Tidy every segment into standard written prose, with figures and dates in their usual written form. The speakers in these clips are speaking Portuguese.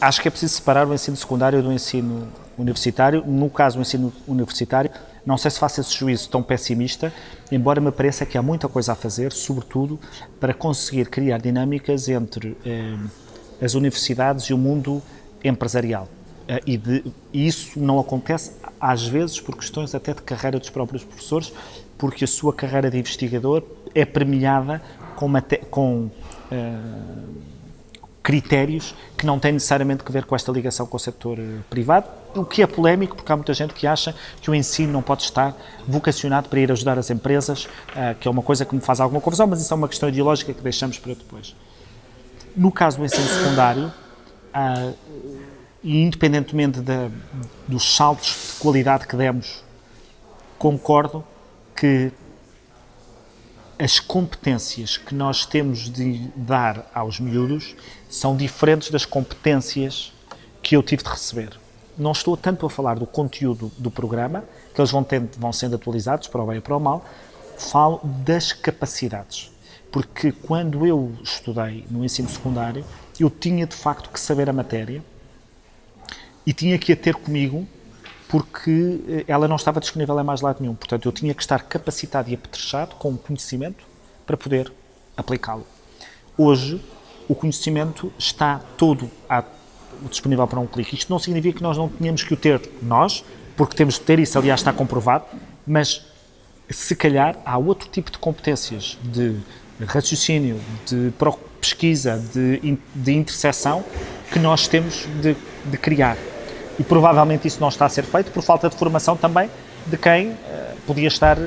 acho que é preciso separar o ensino secundário do ensino universitário. No caso do ensino universitário, não sei se faço esse juízo tão pessimista, embora me pareça que há muita coisa a fazer, sobretudo para conseguir criar dinâmicas entre as universidades e o mundo empresarial. E isso não acontece, às vezes, por questões até de carreira dos próprios professores, porque a sua carreira de investigador é premiada com critérios que não têm necessariamente que ver com esta ligação com o setor privado, o que é polémico, porque há muita gente que acha que o ensino não pode estar vocacionado para ir ajudar as empresas, que é uma coisa que me faz alguma confusão, mas isso é uma questão ideológica que deixamos para depois. No caso do ensino secundário, e independentemente dos saltos de qualidade que demos, concordo que as competências que nós temos de dar aos miúdos são diferentes das competências que eu tive de receber. Não estou tanto a falar do conteúdo do programa, que eles vão sendo atualizados para o bem e para o mal, falo das capacidades. Porque quando eu estudei no ensino secundário, eu tinha de facto que saber a matéria e tinha que a ter comigo, porque ela não estava disponível em mais lado nenhum. Portanto, eu tinha que estar capacitado e apetrechado com o conhecimento para poder aplicá-lo. Hoje, o conhecimento está todo disponível para um clique. Isto não significa que nós não tenhamos que o ter nós, porque temos de ter isso, aliás, está comprovado, mas, se calhar, há outro tipo de competências, de raciocínio, de pesquisa, de interseção, que nós temos de criar. E provavelmente isso não está a ser feito por falta de formação também de quem podia estar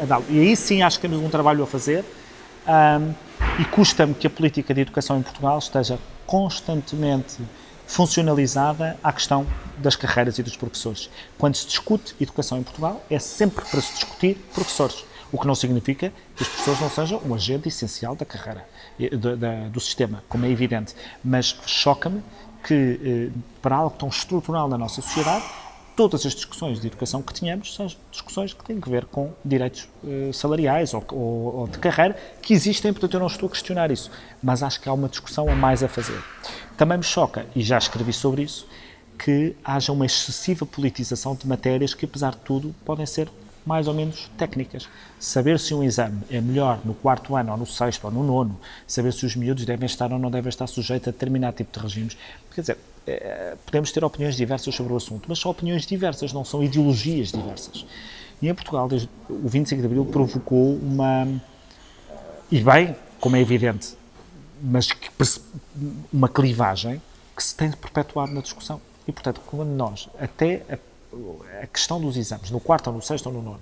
a dar. E aí sim acho que temos um trabalho a fazer e custa-me que a política de educação em Portugal esteja constantemente funcionalizada à questão das carreiras e dos professores. Quando se discute educação em Portugal é sempre para se discutir professores, o que não significa que os professores não sejam um agente essencial da carreira, do sistema, como é evidente, mas choca-me que, para algo tão estrutural na nossa sociedade, todas as discussões de educação que tínhamos são discussões que têm que ver com direitos salariais ou de carreira, que existem, portanto eu não estou a questionar isso, mas acho que há uma discussão a mais a fazer. Também me choca, e já escrevi sobre isso, que haja uma excessiva politização de matérias que, apesar de tudo, podem ser mais ou menos técnicas. Saber se um exame é melhor no 4º ano, ou no 6º, ou no 9º, saber se os miúdos devem estar ou não devem estar sujeitos a determinado tipo de regimes. Quer dizer, podemos ter opiniões diversas sobre o assunto, mas são opiniões diversas, não são ideologias diversas. E em Portugal, desde o 25 de Abril, provocou uma... E bem, como é evidente, mas uma clivagem que se tem perpetuado na discussão. E, portanto, quando nós, até a questão dos exames, no 4º, ou no 6º, ou no 9º,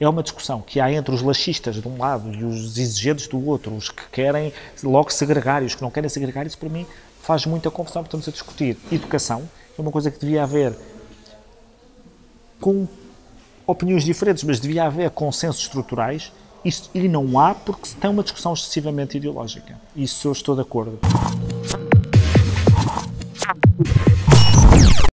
é uma discussão que há entre os laxistas de um lado e os exigentes do outro, os que querem logo segregar e os que não querem segregar, isso para mim faz muita confusão, porque estamos a discutir educação, é uma coisa que devia haver com opiniões diferentes, mas devia haver consensos estruturais, e não há porque se tem uma discussão excessivamente ideológica. Isso eu estou de acordo.